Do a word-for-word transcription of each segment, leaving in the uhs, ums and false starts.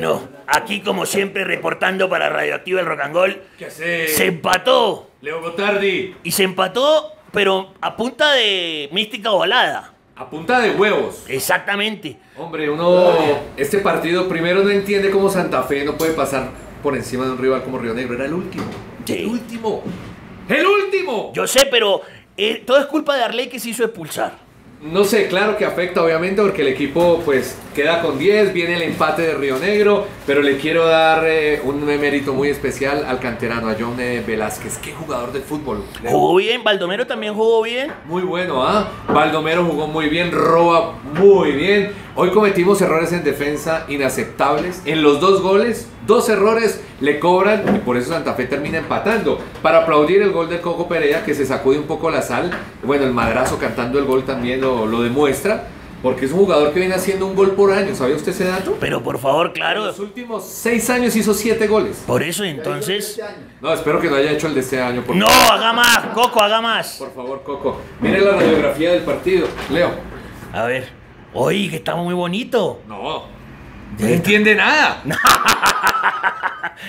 Bueno, aquí como siempre reportando para Radioactiva el Rock and Gol. ¿Qué hace? Se empató. Leo Gotardi. Y se empató, pero a punta de mística volada. A punta de huevos. Exactamente. Hombre, uno... Este partido primero no entiende cómo Santa Fe no puede pasar por encima de un rival como Río Negro. Era el último. Sí. El último. ¡El último! Yo sé, pero eh, todo es culpa de Arley, que se hizo expulsar. No sé, claro que afecta obviamente porque el equipo pues queda con diez, viene el empate de Río Negro, pero le quiero dar eh, un mérito muy especial al canterano, a John Velázquez. Qué jugador de fútbol. Jugó bien, Baldomero también jugó bien. Muy bueno, ¿ah? ¿eh? Baldomero jugó muy bien, roba muy bien. Hoy cometimos errores en defensa inaceptables. En los dos goles, dos errores le cobran y por eso Santa Fe termina empatando. Para aplaudir el gol de Coco Perea, que se sacude un poco la sal. Bueno, el madrazo cantando el gol también lo, lo demuestra, porque es un jugador que viene haciendo un gol por año. ¿Sabía usted ese dato? Pero por favor, claro. En los últimos seis años hizo siete goles. Por eso entonces... Este no, espero que no haya hecho el de este año. Por no, favor. Haga más, Coco, haga más. Por favor, Coco. Mire la radiografía del partido, Leo. A ver. Oye, que está muy bonito. No, no entiende nada.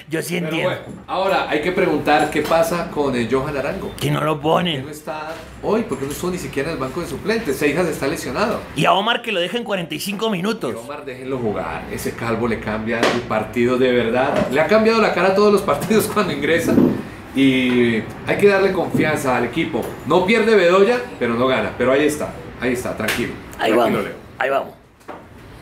Yo sí entiendo. Pero bueno, ahora hay que preguntar qué pasa con el Johan Arango. Que no lo pone. ¿Por qué no está hoy? Porque no estuvo ni siquiera en el banco de suplentes. Seijas está lesionado. Y a Omar que lo dejen cuarenta y cinco minutos. Pero Omar, déjenlo jugar. Ese calvo le cambia el partido de verdad. Le ha cambiado la cara a todos los partidos cuando ingresa. Y hay que darle confianza al equipo. No pierde Bedoya, pero no gana. Pero ahí está. Ahí está, tranquilo. Ahí tranquilo, vamos. Leo. Ahí vamos.